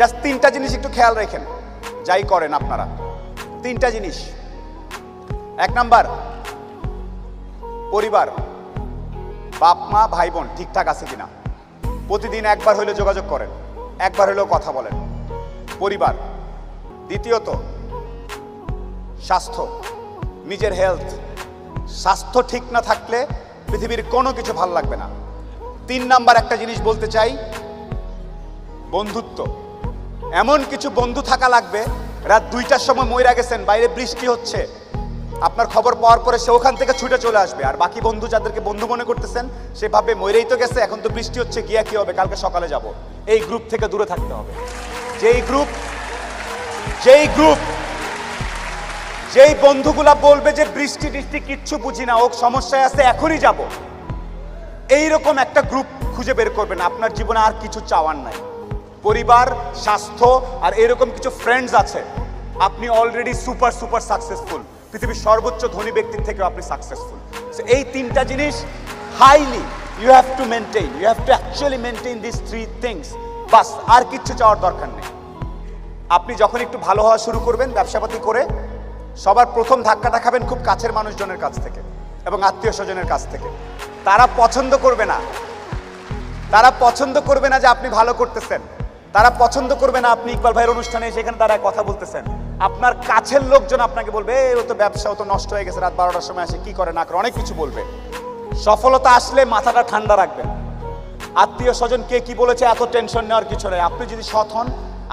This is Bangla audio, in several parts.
জাস্ট তিনটা জিনিস একটু খেয়াল রাখেন যাই করেন আপনারা, তিনটা জিনিস। এক নাম্বার, পরিবার, বাপ মা ভাই বোন ঠিকঠাক আছে কিনা প্রতিদিন একবার হইলেও যোগাযোগ করেন, একবার হইলেও কথা বলেন, পরিবার। দ্বিতীয়ত, স্বাস্থ্য, নিজের হেলথ। স্বাস্থ্য ঠিক না থাকলে পৃথিবীর কোনো কিছু ভাল লাগবে না। তিন নাম্বার একটা জিনিস বলতে চাই, বন্ধুত্ব। এমন কিছু বন্ধু থাকা লাগবে, রাত 2টার সময় মইরা গেছেন, বাইরে বৃষ্টি হচ্ছে, আপনার খবর পাওয়ার পরে সে ওখান থেকে ছুটে চলে আসবে। আর বাকি বন্ধু যাদেরকে বন্ধু মনে করতেছেন সে ভাবে মইরাই তো গেছে, এখন তো বৃষ্টি হচ্ছে, গিয়া কি হবে, কালকে সকালে যাব। এই গ্রুপ থেকে দূরে থাকতে হবে। যেই বন্ধুগুলা বলবে যে বৃষ্টি বৃষ্টি কিচ্ছু বুঝি না, ও সমস্যায় আছে, এখনই যাব, এইরকম একটা গ্রুপ খুঁজে বের করবেন। আপনার জীবনে আর কিছু চাওয়ার নাই, পরিবার, স্বাস্থ্য আর এরকম কিছু ফ্রেন্ডস আছে। আপনি অলরেডি সুপার সুপার সাকসেসফুল, পৃথিবীর সর্বোচ্চ ধনী ব্যক্তির থেকেও আপনি সাকসেসফুল। সো এই তিনটা জিনিস highly you have to maintain, you have to actually maintain this three things. বাস, আর কিচ্ছু চাওয়ার দরকার নেই। আপনি যখন একটু ভালো হওয়া শুরু করবেন ব্যবসাপাতি করে, সবার প্রথম ধাক্কাটা খাবেন খুব কাছের মানুষজনের কাছ থেকে এবং আত্মীয় স্বজনের কাছ থেকে। তারা পছন্দ করবে না যে আপনি ভালো করতেছেন, তারা পছন্দ করবে না আপনি ইকবাল ভাইয়ের অনুষ্ঠানে সেখানে তারা কথা বলতেছেন। আপনার কাছের লোকজন আপনাকে বলবে ও তো ব্যবসা, ও তো নষ্ট হয়ে গেছে, রাত 12টার সময় আসে, কি করে না করে, অনেক কিছু বলবে। সফলতা আসলে মাথাটা ঠান্ডা রাখবেন, আত্মীয় স্বজন কে কি বলেছে এত টেনশন নেওয়ার কিছু নেই। আপনি যদি সৎ হন,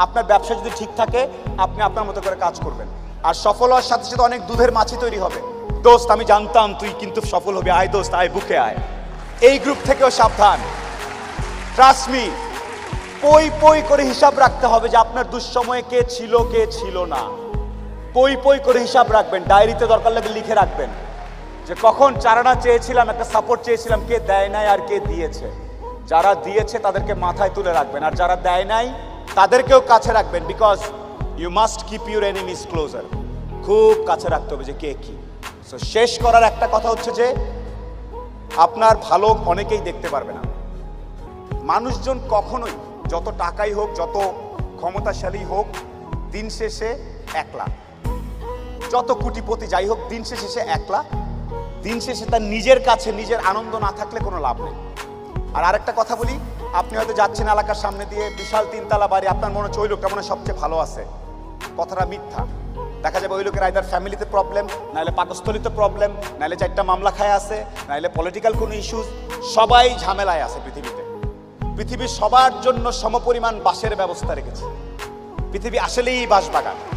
আপনার ব্যবসা যদি ঠিক থাকে, আপনি আপনার মতো করে কাজ করবেন। আর সফল হওয়ার সাথে সাথে অনেক দুধের মাছি তৈরি হবে। দোস্ত আমি জানতাম তুই কিন্তু সফল হবে, আয় দোস্ত আয় বুকে আয়। এই গ্রুপ থেকেও সাবধান। ট্রাস্ট মি, পই পই করে হিসাব রাখতে হবে যে আপনার দুঃসময়ে কে ছিল না। পই পই করে হিসাব রাখবেন, ডায়েরিতে দরকার লাগে লিখে রাখবেন যে কখন চারানা চেয়েছিলাম, একটা সাপোর্ট চেয়েছিলাম, কে দেয় নাই আর কে দিয়েছে। যারা দিয়েছে তাদেরকে মাথায় তুলে রাখবেন, আর যারা দেয় নাই তাদেরকেও কাছে রাখবেন। Because you must keep your enemies closer. খুব কাছে রাখতে হবে যে কে কি। সো শেষ করার একটা কথা হচ্ছে যে আপনার ভালো অনেকেই দেখতে পারবে না। মানুষজন কখনোই যত টাকাই হোক, যত ক্ষমতাশালী হোক, দিন শেষে একলা। যত কোটিপতি যাই হোক, দিন শেষে সে একলা। দিন শেষে তার নিজের কাছে নিজের আনন্দ না থাকলে কোনো লাভ নেই। আর আরেকটা কথা বলি, আপনি হয়তো যাচ্ছেন এলাকার সামনে দিয়ে, বিশাল 3তলা বাড়ি, আপনার মনে হচ্ছে ওই লোকটা মনে সবচেয়ে ভালো আছে। কথাটা মিথ্যা। দেখা যাবে ওই লোকের আইদার ফ্যামিলিতে প্রবলেম, নাহলে পাকস্থলিতে প্রবলেম, নাহলে 4টা মামলা খায় আছে, নাহলে পলিটিক্যাল কোনো ইস্যুস। সবাই ঝামেলায় আছে পৃথিবীতে। পৃথিবী সবার জন্য সমপরিমাণ বাসের ব্যবস্থা রেখেছে। পৃথিবী আসলেই বাসবাগান।